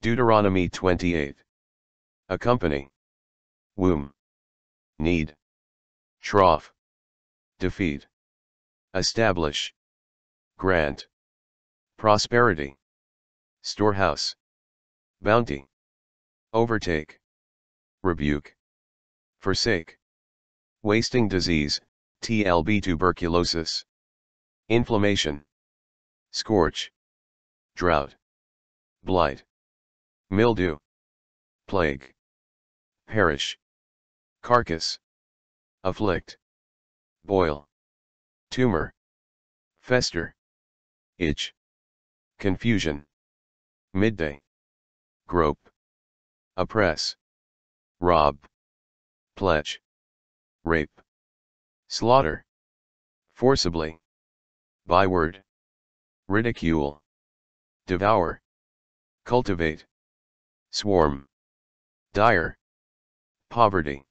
Deuteronomy 28. Accompany. Womb. Need. Trough. Defeat. Establish. Grant. Prosperity. Storehouse. Bounty. Overtake. Rebuke. Forsake. Wasting disease, TLB, tuberculosis. Inflammation. Scorch. Drought. Blight. Mildew. Plague. Perish. Carcass. Afflict. Boil. Tumor. Fester. Itch. Confusion. Midday. Grope. Oppress. Rob. Pledge. Rape. Slaughter. Forcibly. Byword. Ridicule. Devour. Cultivate. Swarm. Dire. Poverty.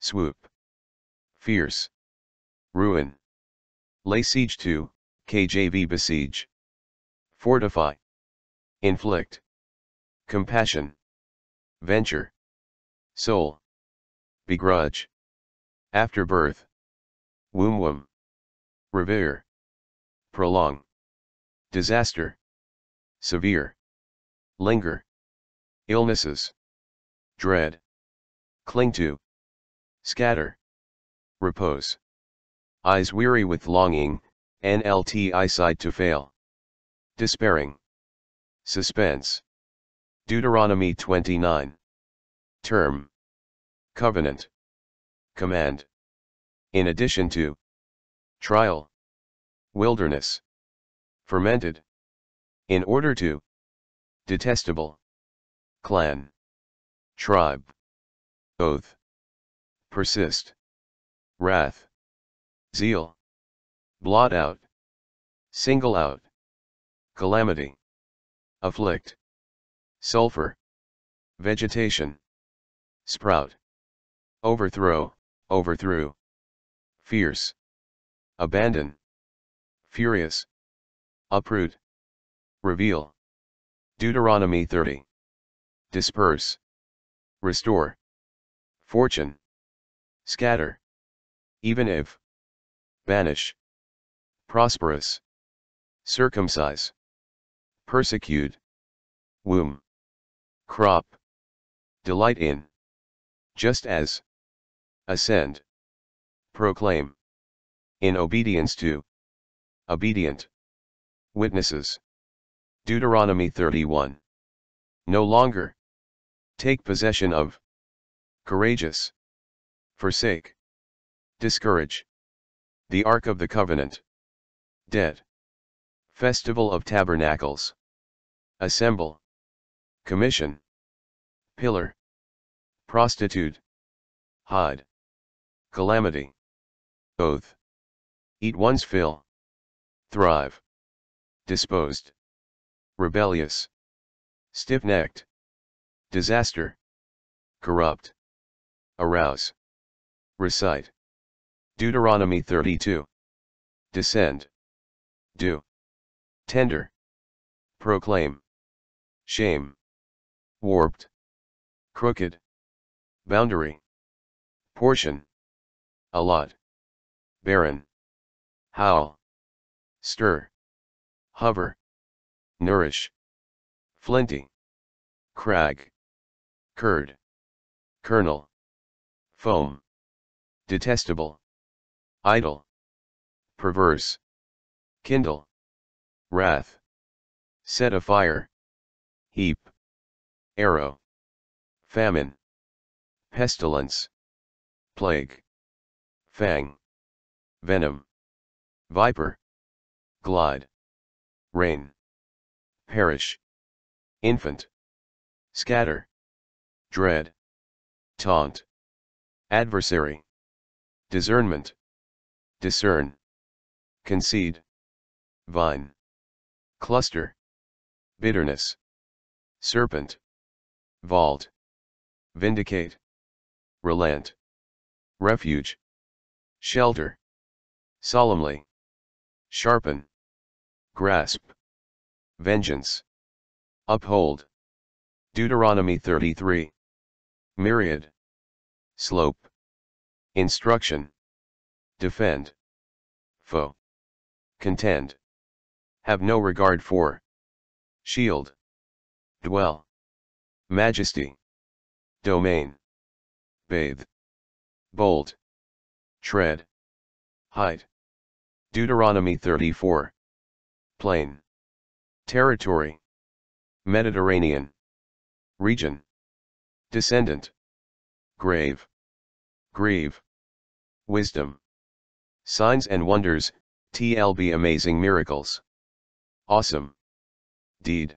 Swoop. Fierce. Ruin. Lay siege to, KJV, besiege. Fortify. Inflict. Compassion. Venture. Soul. Begrudge. Afterbirth. Womb. Revere. Prolong. Disaster. Severe. Linger. Illnesses. Dread. Cling to. Scatter. Repose. Eyes weary with longing, NLT, eyesight to fail. Despairing. Suspense. Deuteronomy 29. Term. Covenant. Command. In addition to. Trial. Wilderness. Fermented. In order to. Detestable. Clan. Tribe. Oath. Persist. Wrath. Zeal. Blot out. Single out. Calamity. Afflict. Sulfur. Vegetation. Sprout. Overthrow, overthrew. Fierce. Abandon. Furious. Uproot. Reveal. Deuteronomy 30. Disperse. Restore. Fortune. Scatter. Even if. Banish. Prosperous. Circumcise. Persecute. Womb. Crop. Delight in. Just as. Ascend. Proclaim. In obedience to. Obedient. Witnesses. Deuteronomy 31. No longer. Take possession of. Courageous. Forsake. Discourage. The Ark of the Covenant. Dead. Festival of Tabernacles. Assemble. Commission. Pillar. Prostitute. Hide. Calamity. Oath. Eat one's fill. Thrive. Disposed. Rebellious. Stiff-necked. Disaster. Corrupt. Arouse. Recite. Deuteronomy 32. Descend. Do. Tender. Proclaim. Shame. Warped. Crooked. Boundary. Portion. Allot. Barren. Howl. Stir. Hover. Nourish. Flinty. Crag. Curd. Kernel. Foam. Detestable. Idle. Perverse. Kindle. Wrath. Set afire. Heap. Arrow. Famine. Pestilence. Plague. Fang. Venom. Viper. Glide. Rain. Perish. Infant. Scatter. Dread. Taunt. Adversary. Discernment. Discern. Concede. Vine. Cluster. Bitterness. Serpent. Vault. Vindicate. Relent. Refuge. Shelter. Solemnly. Sharpen. Grasp. Vengeance. Uphold. Deuteronomy 33. Myriad. Slope. Instruction. Defend. Foe. Contend. Have no regard for. Shield. Dwell. Majesty. Domain. Bathe. Bolt. Tread. Hide. Deuteronomy 34. Plain. Territory. Mediterranean. Region. Descendant. Grave. Grieve. Wisdom. Signs and wonders, TLB amazing miracles. Awesome. Deed.